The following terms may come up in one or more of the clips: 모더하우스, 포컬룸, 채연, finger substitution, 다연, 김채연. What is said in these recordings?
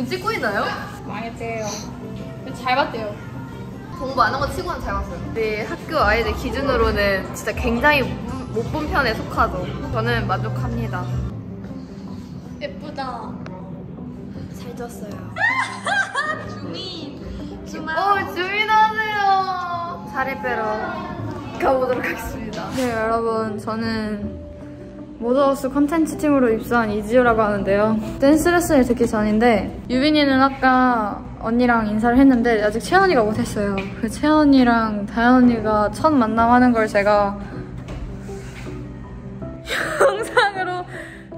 지금 찍고 있나요? 망했대요. 잘 봤대요. 공부 안 한 거 치고는 잘 봤어요. 우리 학교 아이들 기준으로는 진짜 굉장히 못 본 편에 속하죠. 저는 만족합니다. 예쁘다. 잘 졌어요. 주민. 주민하세요. 자리 빼러 가보도록 하겠습니다. 네, 여러분. 저는 모더하우스 콘텐츠 팀으로 입사한 이지우라고 하는데요. 댄스 레슨을 듣기 전인데 유빈이는 아까 언니랑 인사를 했는데 아직 채연이가 못했어요. 그 채연이랑 다연이가 첫 만남하는 걸 제가 영상으로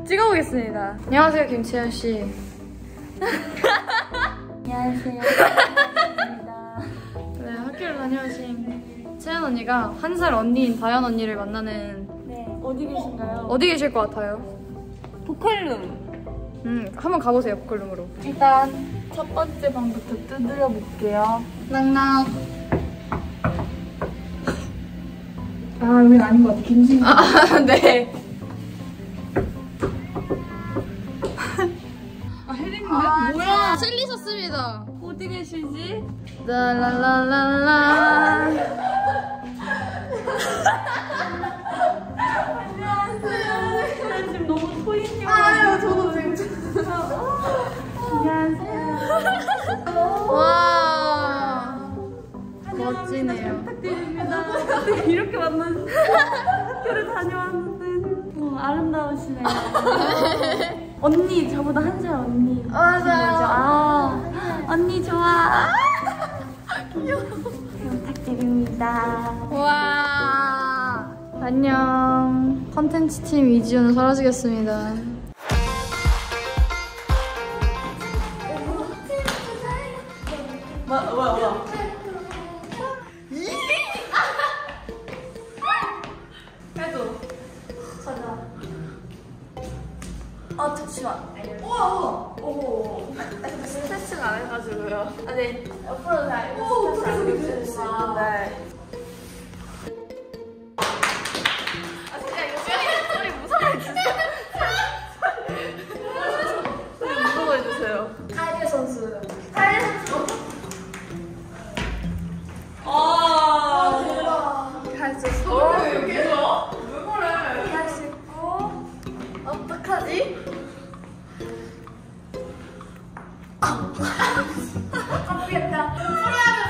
찍어보겠습니다. 안녕하세요, 김채연 씨. 안녕하세요. 감사합니다. 네, 학교를 다녀오신 채연 언니가 한 살 언니인 다연 언니를 만나는. 어디 계신가요? 어디 계실 것 같아요? 포컬룸. 한번 가보세요, 포컬룸으로. 일단 첫 번째 방부터 두드려 볼게요. 낭낭. 아, 여긴 아닌 것 같아. 김수님. 아, 네. 아, 헬린데? 아, 뭐야? 틀리셨습니다. 어디 계시지? 랄랄랄랄라. 아유, 저도 되게 안녕하세요. 와, 멋지네요. 부탁드립니다. 이렇게 만나서 학교를 다녀왔는데 아름다우시네요. 언니, 저보다 한 살 언니. 맞아요. 아, 언니 좋아. 귀여워. 부탁드립니다. 와, 안녕. 컨텐츠 팀 이지훈은 사라지겠습니다. 와. 해도 가자. 아, 잠시만. 오. 스트레칭 안 해가지고요. 아니, 옆으로 잘. 오, 어떻게 그렇게 될 수 있는데.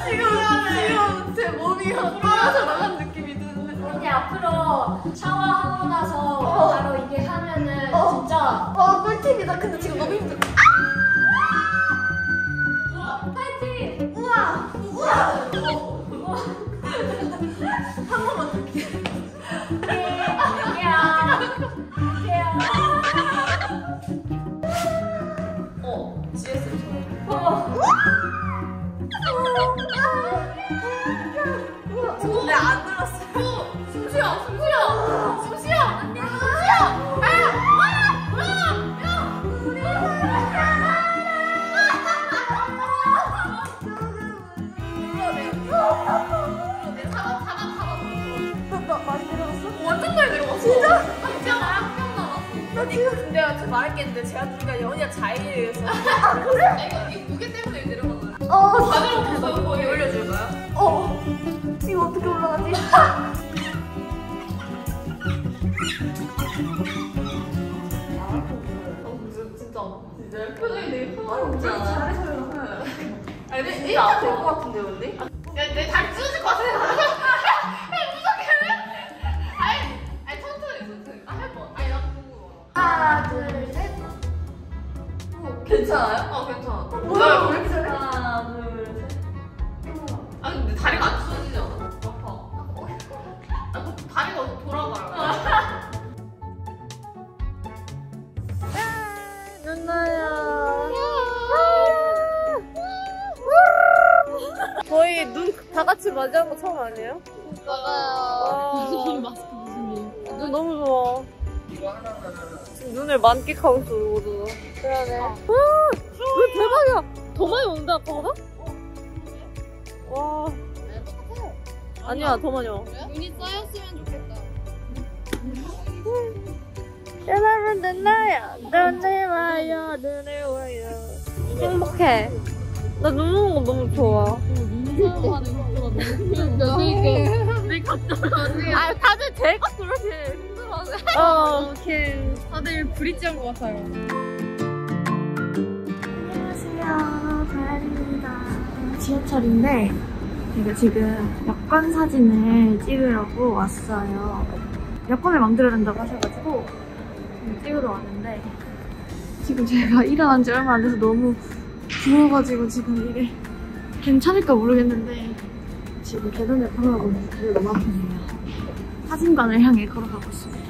지금 제 몸이 돌아가서 나간 느낌이 드는데. 언니, 앞으로 샤워하고 나서 바로 이게 하면은 진짜 꿀팁이다. 근데 지금 너무 힘들어. 파이팅! 우와! 한 번만 볼게. 갈게요. GS 좋아요. 근데 안 들었어. 숨 쉬어. 안돼. 내가 그 말했겠는데 제가 보니까 연이가 자의에 의해서. 아, 그래? 아, 이거 무게 때문에 내려간 거야. 바늘로 벗어 거기 올려줄까요? 이거 어떻게 올라가지? 진짜 표정이 되게 평화롭잖아. 잘해서요. 아니, 근데 진짜 안 될 것 같은데요, 언니? 내 다리 찢어질 것 같은데. 하나, 둘, 셋. 오, 괜찮아요? 괜찮아. 뭐야, 왜 이렇게 잘해? 하나, 둘, 셋. 아, 근데 다리가 안 찢어지지 않아? 아파. 다리가 어디 돌아가요? 누나야. 거의 눈 다 같이 맞이한 거 처음 아니에요? 맞아요. 마스크 무슨 일? 눈 너무 좋아. 지금 눈을 만끽하고 있어, 이거도. 그러네. 와! 대박이야! 더 많이 온다, 아까보다? 와. 아니야, 더 많이 와. 눈이 쌓였으면 좋겠다. 여러분, 눈을 와요, 눈을 와요. 행복해. 나 눈 오는 거 너무 좋아. 눈 하는 거 너무 힘들어. 아, 다들 제가 그렇게 힘들어하네. 오케이. 다들 브릿지한 것 같아요. 안녕하세요, 다연입니다. 지하철인데 제가 지금 여권 사진을 찍으려고 왔어요. 여권을 만들어야 된다고 하셔가지고 찍으러 왔는데 지금 제가 일어난 지 얼마 안 돼서 너무 부어가지고 지금 이게 괜찮을까 모르겠는데 지금 계단을 걸어가고 있는데 너무 아프네요. 사진관을 향해 걸어가고 있습니다.